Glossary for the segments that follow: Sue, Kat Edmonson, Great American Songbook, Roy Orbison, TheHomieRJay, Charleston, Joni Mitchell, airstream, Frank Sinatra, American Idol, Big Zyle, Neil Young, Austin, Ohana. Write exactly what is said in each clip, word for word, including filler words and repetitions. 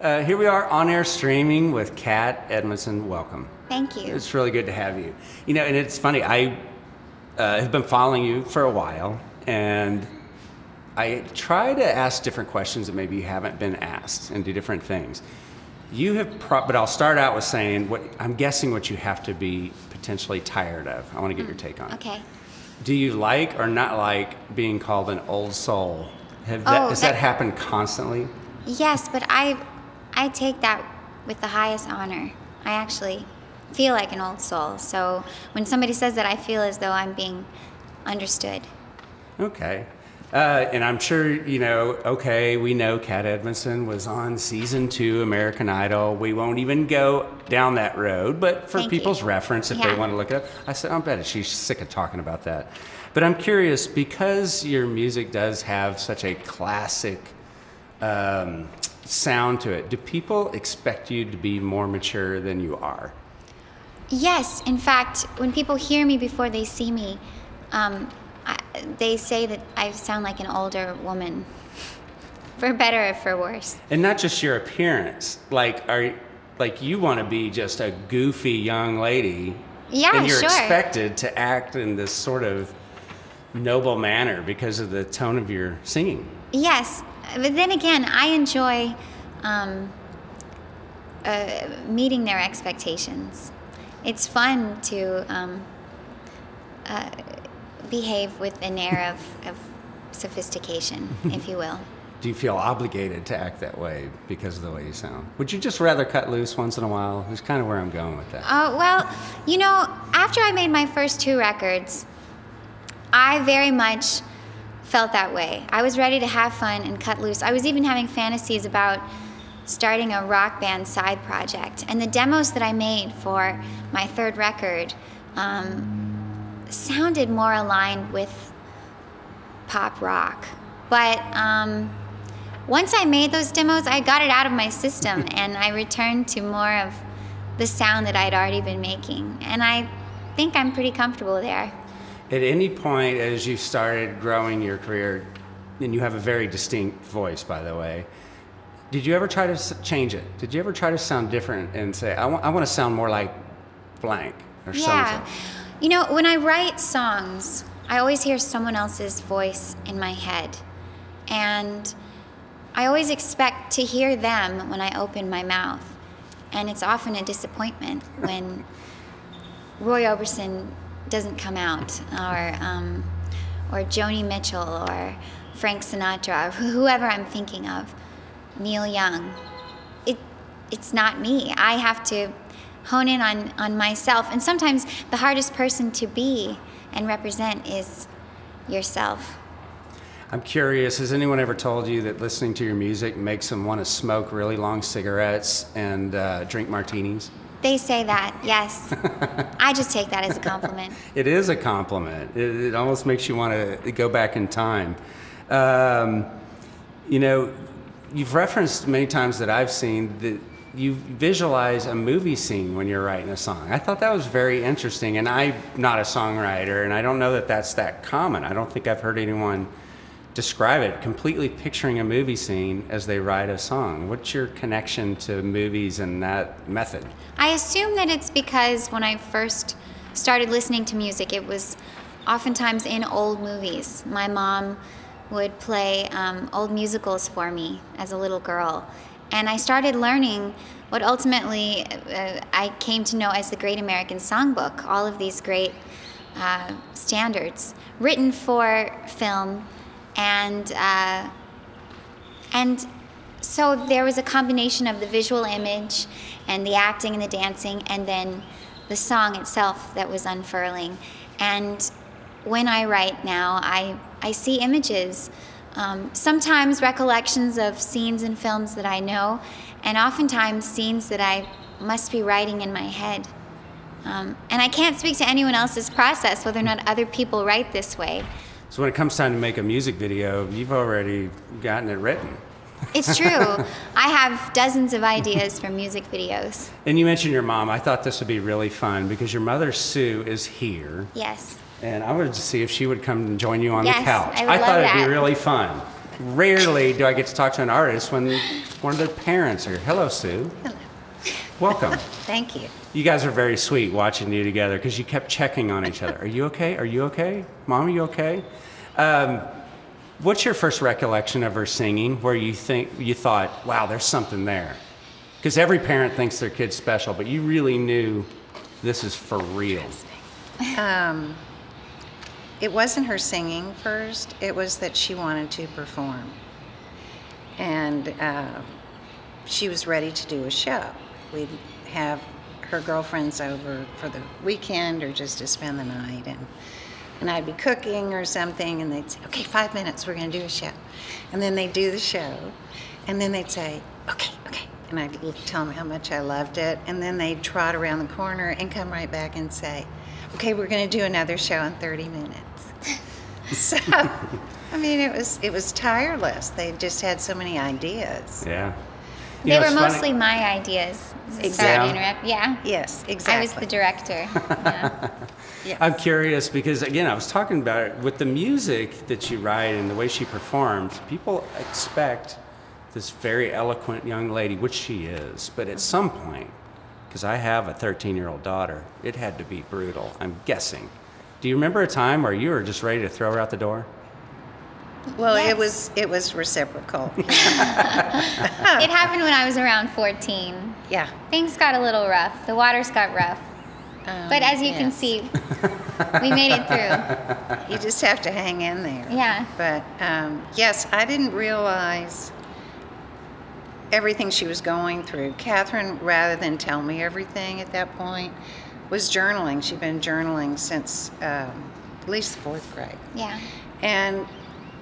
Uh, here we are on air streaming with Kat Edmonson. Welcome. Thank you. It's really good to have you. You know, and it's funny, I uh, have been following you for a while, and I try to ask different questions that maybe you haven't been asked and do different things. You have, pro but I'll start out with saying, what I'm guessing what you have to be potentially tired of. I want to get mm. your take on it. Okay. Do you like or not like being called an old soul? Have that, oh, does that, that happen constantly? Yes, but I... I take that with the highest honor. I actually feel like an old soul. So when somebody says that, I feel as though I'm being understood. Okay. Uh, and I'm sure, you know, okay, we know Kat Edmonson was on season two American Idol. We won't even go down that road. But for Thank people's you. reference, if yeah. they want to look it up, I said, I'll bet she's sick of talking about that. But I'm curious, because your music does have such a classic um, sound to it, do people expect you to be more mature than you are? Yes, in fact, when people hear me before they see me, um, I, they say that I sound like an older woman, for better or for worse. And not just your appearance, like are like you want to be just a goofy young lady, yeah, and you're sure. expected to act in this sort of noble manner because of the tone of your singing. Yes. But then again, I enjoy um, uh, meeting their expectations. It's fun to um, uh, behave with an air of, of sophistication, if you will. Do you feel obligated to act that way because of the way you sound? Would you just rather cut loose once in a while? That's kind of where I'm going with that. Oh, uh, well, you know, after I made my first two records, I very much felt that way. I was ready to have fun and cut loose. I was even having fantasies about starting a rock band side project. And the demos that I made for my third record um, sounded more aligned with pop rock. But um, once I made those demos, I got it out of my system and I returned to more of the sound that I'd already been making. And I think I'm pretty comfortable there. At any point as you started growing your career, and you have a very distinct voice, by the way, did you ever try to change it? Did you ever try to sound different and say, I, I want to sound more like blank or yeah. something? You know, when I write songs, I always hear someone else's voice in my head. And I always expect to hear them when I open my mouth. And it's often a disappointment when Roy Orbison doesn't come out, or um, or Joni Mitchell, or Frank Sinatra, or whoever I'm thinking of, Neil Young. It it's not me. I have to hone in on on myself, and sometimes the hardest person to be and represent is yourself. I'm curious, has anyone ever told you that listening to your music makes them want to smoke really long cigarettes and uh, drink martinis? They say that, yes. I just take that as a compliment. It is a compliment. It, it almost makes you want to go back in time. Um, you know, you've referenced many times that I've seen that you visualize a movie scene when you're writing a song. I thought that was very interesting, and I'm not a songwriter, and I don't know that that's that common. I don't think I've heard anyone describe it, completely picturing a movie scene as they write a song. What's your connection to movies and that method? I assume that it's because when I first started listening to music, it was oftentimes in old movies. My mom would play um, old musicals for me as a little girl. And I started learning what ultimately uh, I came to know as the Great American Songbook, all of these great uh, standards written for film. And, uh, and so there was a combination of the visual image and the acting and the dancing and then the song itself that was unfurling. And when I write now, I, I see images, um, sometimes recollections of scenes in films that I know, and oftentimes scenes that I must be writing in my head. Um, and I can't speak to anyone else's process, whether or not other people write this way. So when it comes time to make a music video, you've already gotten it written. It's true. I have dozens of ideas for music videos. And you mentioned your mom. I thought this would be really fun because your mother, Sue, is here. Yes. And I wanted to see if she would come and join you on yes, the couch. I, would I love thought that. It'd be really fun. Rarely do I get to talk to an artist when one of their parents are here. Hello, Sue. Hello. Welcome. Thank you. You guys are very sweet watching you together because you kept checking on each other. Are you okay? Are you okay? Mom, are you okay? Um, what's your first recollection of her singing where you think you thought, wow, there's something there? Because every parent thinks their kid's special, but you really knew this is for real. Um, it wasn't her singing first. It was that she wanted to perform. And uh, she was ready to do a show. We'd have her girlfriends over for the weekend or just to spend the night. And, and I'd be cooking or something, and they'd say, okay, five minutes, we're going to do a show. And then they'd do the show. And then they'd say, okay, okay. And I'd tell them how much I loved it. And then they'd trot around the corner and come right back and say, okay, we're going to do another show in thirty minutes. So, I mean, it was it was tireless. They just had so many ideas. Yeah. You they know, were mostly funny. My ideas. Exactly. Sorry to interrupt. Yeah. Yes, exactly. I was the director. Yeah. Yes. I'm curious because, again, I was talking about it. With the music that you write and the way she performed, people expect this very eloquent young lady, which she is, but at some point, because I have a thirteen-year-old daughter, it had to be brutal, I'm guessing. Do you remember a time where you were just ready to throw her out the door? Well, yes. it was it was reciprocal. It happened when I was around fourteen. Yeah. Things got a little rough. The waters got rough. Um, but as you yes. can see, we made it through. You just have to hang in there. Yeah. But, um, yes, I didn't realize everything she was going through. Catherine, rather than tell me everything at that point, was journaling. She'd been journaling since um, at least fourth grade. Yeah. And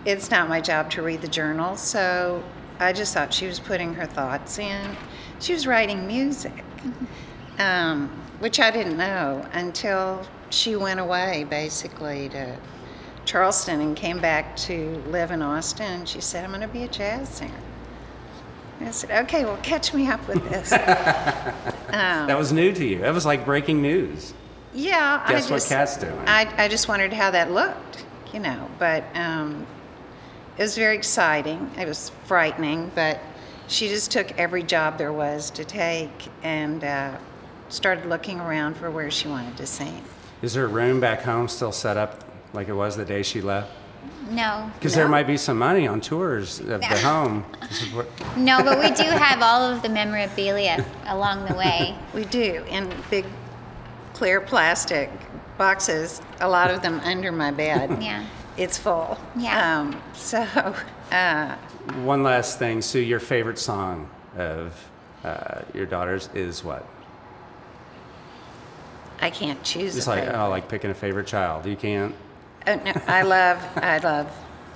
it's not my job to read the journal, so I just thought she was putting her thoughts in. She was writing music, mm-hmm. um, which I didn't know until she went away, basically, to Charleston and came back to live in Austin. And she said, I'm going to be a jazz singer. I said, okay, well, catch me up with this. um, that was new to you. That was like breaking news. Yeah. Guess I just, what Kat's doing. I, I just wondered how that looked, you know. But um, it was very exciting. It was frightening. But she just took every job there was to take and uh, started looking around for where she wanted to sing. Is her room back home still set up like it was the day she left? No. Because no. there might be some money on tours of the home. No, but we do have all of the memorabilia along the way. We do, in big clear plastic boxes, a lot of them under my bed. Yeah. It's full. Yeah. Um, so. Uh, One last thing, Sue, your favorite song of uh, your daughter's is what? I can't choose it's a like, favorite. Oh, like picking a favorite child. You can't? Uh, no, I love, I love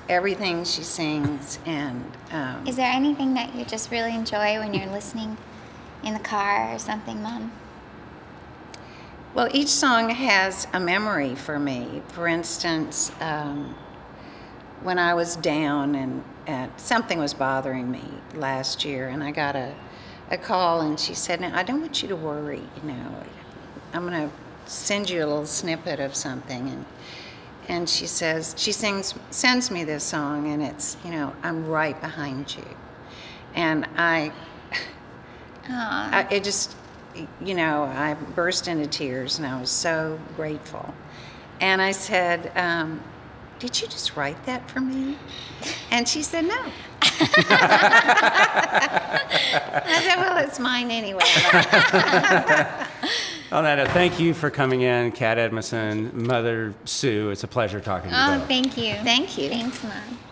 everything she sings, and um, is there anything that you just really enjoy when you're listening in the car or something, Mom? Well, each song has a memory for me. For instance, um, when I was down and uh, something was bothering me last year, and I got a, a call, and she said, "Now I don't want you to worry. You know, I'm going to send you a little snippet of something." And And she says, she sings, sends me this song, and it's, you know, I'm right behind you. And I, I, it just, you know, I burst into tears, and I was so grateful. And I said, um, did you just write that for me? And she said, no. I said, well, it's mine anyway. On that note, thank you for coming in, Kat Edmonson, Mother Sue. It's a pleasher talking to you. Oh, both. Thank you. Thank you. Thanks, Mom.